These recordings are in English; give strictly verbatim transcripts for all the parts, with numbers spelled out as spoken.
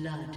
blood.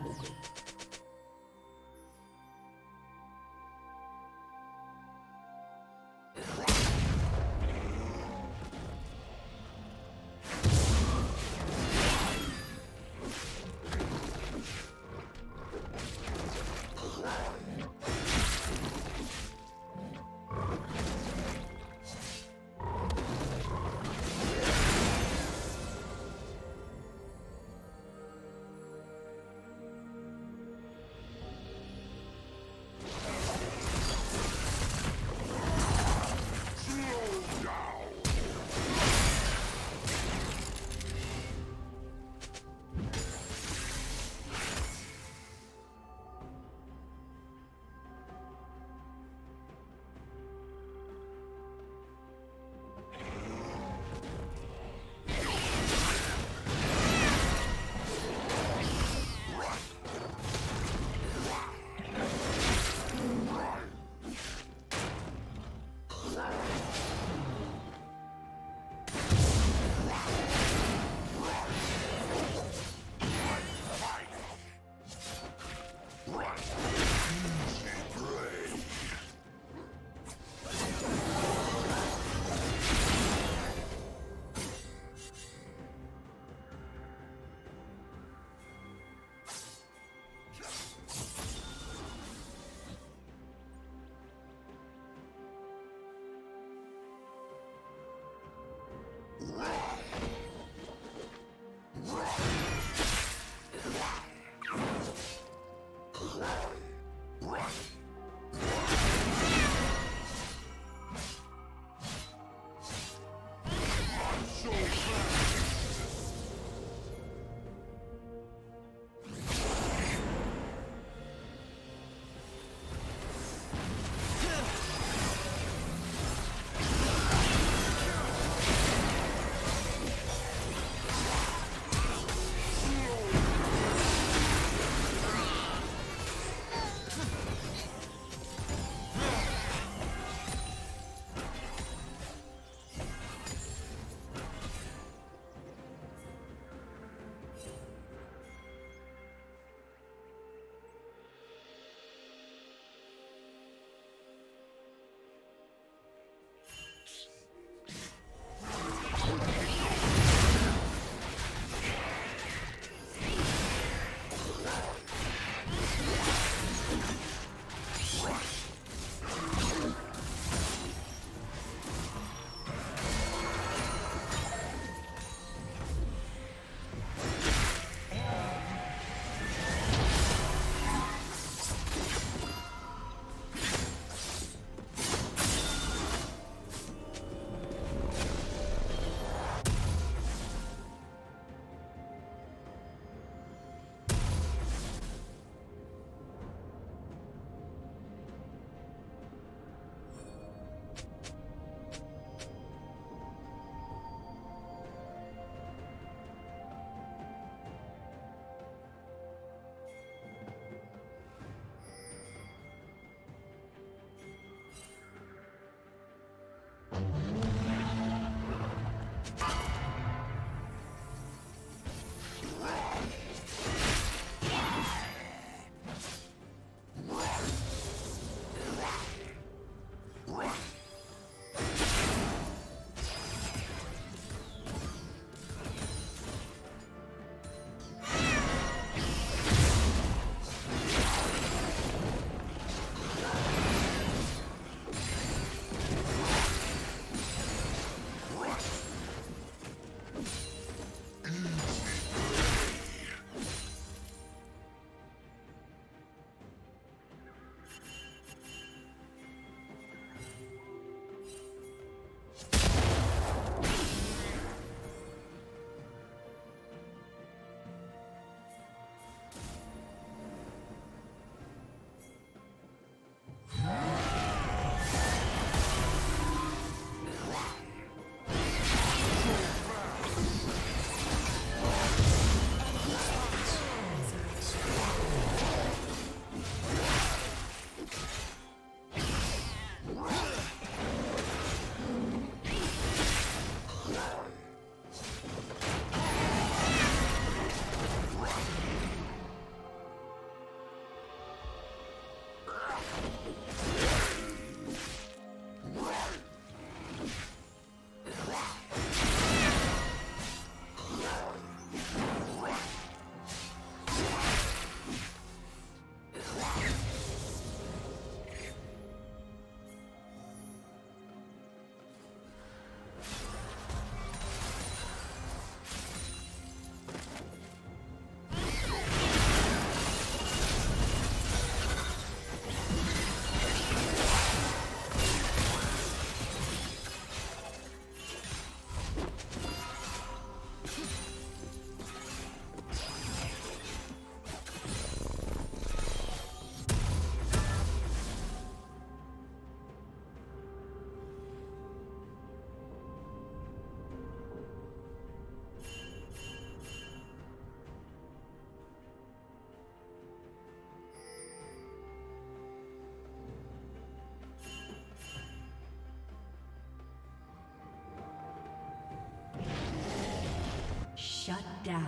down.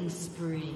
Killing spree.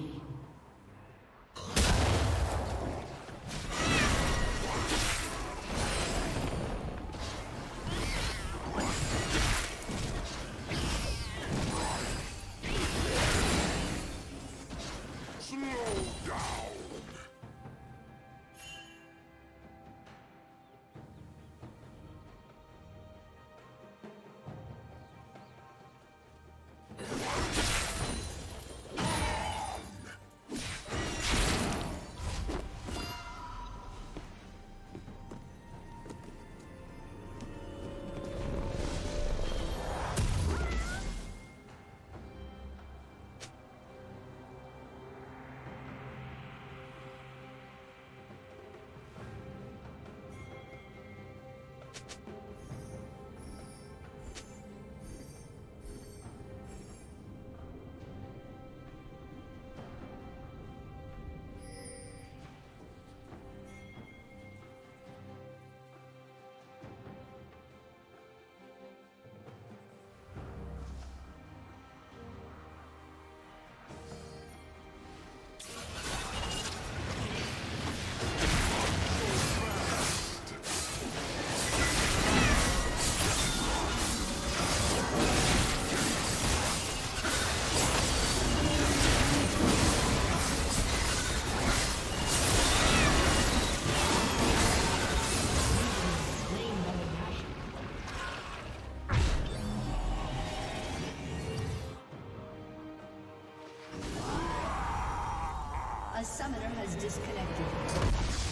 A summoner has disconnected.